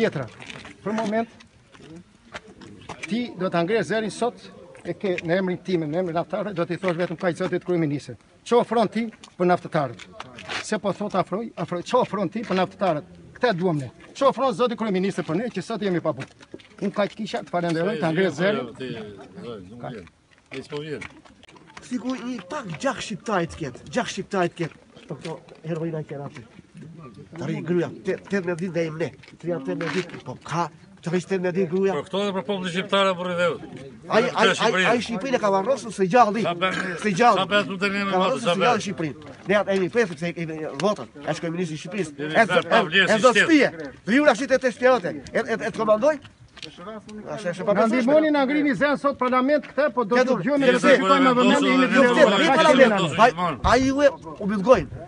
Pietra, për moment, ti do të angre zërin sot e ke në emrin tim, në emrin naftarëve, do t'i thosh vetëm kaq zotit kryeministrit. Ço ofron ti për naftetarët? Se po thot afroj, ço ofron ti për naftetarët? Këtë duam ne. Ço ofron zoti kryeministri për ne që sot jemi pa punë? Unë kaq kisha të falenderoj, ta ngre zërin. Sigur një pak gjak shqiptarit ketë, gjak shqiptarit ketë për këto heroina që rapi. Tari gruja, 18 ditë dhe imne, 38 ditë, po ka, të rishtë 18 ditë gruja. Por këto dhe për populli shqiptare për Riveut. A i Shqiprin e ka varrosën se gjalli, se gjalli, ka varrosën se gjalli Shqiprin. Ne atë e një pesë, se e votën, e shkoj ministri Shqipris, e do spije, dhe ju rashit e të shpjerote, e të komandoj? Në ndihmonin angrini zenë sot parlament këte, po do të gjojnë e të shqiptojnë me vëmendje imi të vëmendje. A ju e u bilgojnë,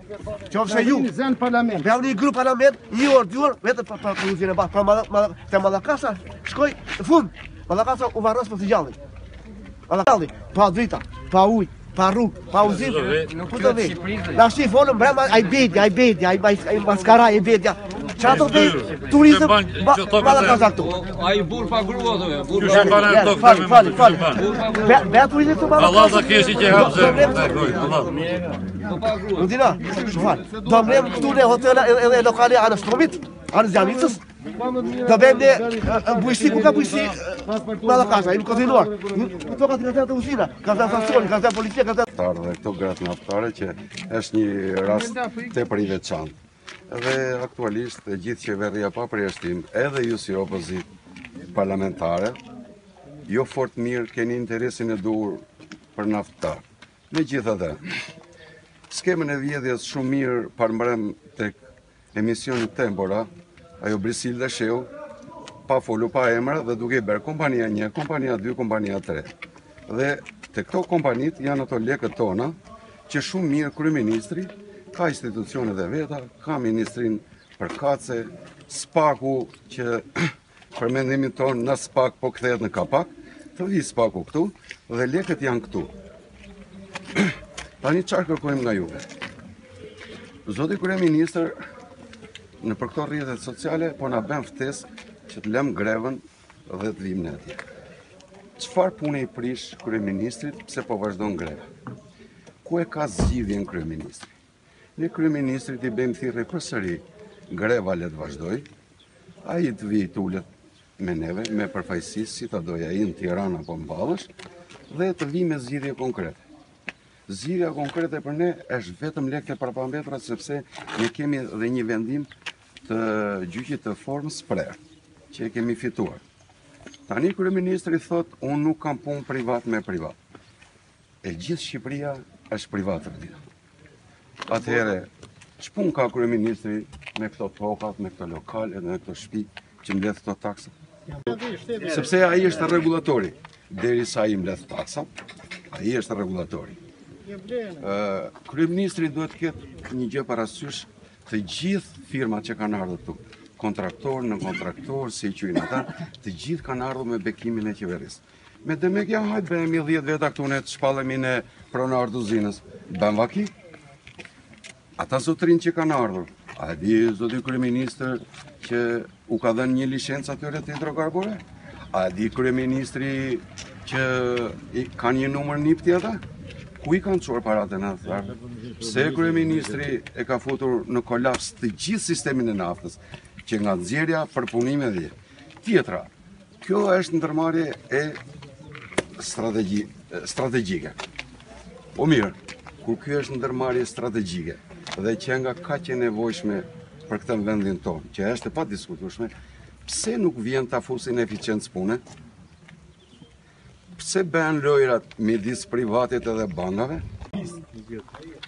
qofshe ju, përjavë një gru parlament, një orë, dy orë, vetë për uzinë e bakë, për të Madakasa shkoj në fund, Madakasa u varros për të gjallin. Madakasa, pa drita, pa ujtë, pa rrugë, pa uzinë, nuk të vejtë. Në shqip volën brema, a i bedja, a i maskara, a i bedja. Qato të turizëm, ma dhe kazak tu. A i burë pa grua të me. Qështë banë e tokë të me më të qështë banë. Bea turizim të banë. Allah dhe kesh i që hapë zemë. Rudina, do mremë këtu në hotela edhe lokale anë shtromit, anë zjanicës. Do bëjmë në bujshti, ku ka bujshti? Ma dhe kazak, i më kozinuar. Këto ka të nga të usina, ka të facioni, ka të policia, ka të... Dhe këto gratë naftare që është një rast të për i veçanë. Dhe aktualisht e gjithë qeveria pa përjashtim edhe ju si opozit parlamentare, jo fort mirë keni interesin e duhur për naftar. Me gjitha dhe, skemen e vjedhjes shumë mirë parmërem të emisionit Tempora, ajo Brisil dhe Sheu, pa folu pa emra dhe duke i berë kompania 1, kompania 2, kompania 3. Dhe të këto kompanit janë ato lekët tona që shumë mirë kryeministri ka institucionet e veta, ka ministrin për kace, spaku që përmendimin tonë në spak po këthejet në kapak, të vi spaku këtu dhe leket janë këtu. Tani qarë kërkojmë nga juve. Zoti kryeministër në për këto rrjetet sociale po në ben ftes që të lem grevën dhe të vim në atje. Qëfar pune i prish kryeministrit pse po vazhdojnë grevë? Ku e ka zgjidhjen kryeministri? Në kryeministrit i bëjmë thirrje përsëri, greva le të vazhdoj, a i të vijë tullet me neve, me përfaqësisë si ta doja i në Tiranë apo në Ballësh, dhe të vijë me zgjidhje konkrete. Zgjidhja konkrete për ne është vetëm lekë përpambetura, sepse ne kemi dhe një vendim të gjyqit të formës prerë, që e kemi fituar. Tani kryeministri thotë, unë nuk kam punë privat me privat. E gjithë Shqipëria është privatë për ditë. Atëhere, që pun ka kryeministri me këto tokat, me këto lokale, me këto shtëpi që mbledh këto taksa? Sepse ai është rregullatori. Derisa ai mbledh taksa, ai është rregullatori. Kryeministri duhet të ketë një gjë parasysh, të gjithë firmat që kanë ardhur këtu, kontraktor, nën kontraktor, si quhen ata, të gjithë kanë ardhur me bekimin e qeverisë. Me demek ja hajt bëhemi 10 veta këtu ne të shpallemi në pronar të uzinës. Bën vaki. Ata zotrin që kanë ardhur, a di zoti kryeministër që u ka dhenë një licencë atyre të hidrokarbure? A di kryeministri që kanë një numër nipti ata? Ku i kanë çuar paratë naftarë? Pse kryeministri e ka futur në kolaps të gjithë sistemin e naftës, që nga nxjerrja për punime dhe. Tjetra, kjo është ndërmarrje e strategjike. Po mirë, kur kjo është ndërmarrje strategjike, dhe që nga ka që nevojshme për këtë vendin tonë, që është e pa diskutushme, pse nuk vjen të afusin eficiencë pune? Pse ben lojrat midis privatit edhe bankave?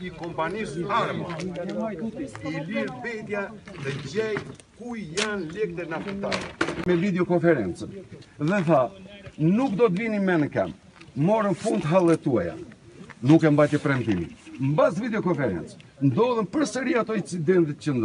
I kompanisë armë, i lirë bedja dhe gjej ku janë lekët e naftarëve. Me videokonferencën dhe tha, nuk do të vini me në kam, morën fund halletuaja, nuk e mbajti premtimin. Në bazë videokonferencë, ndodhen përsëri ato incidentet që ndodhen.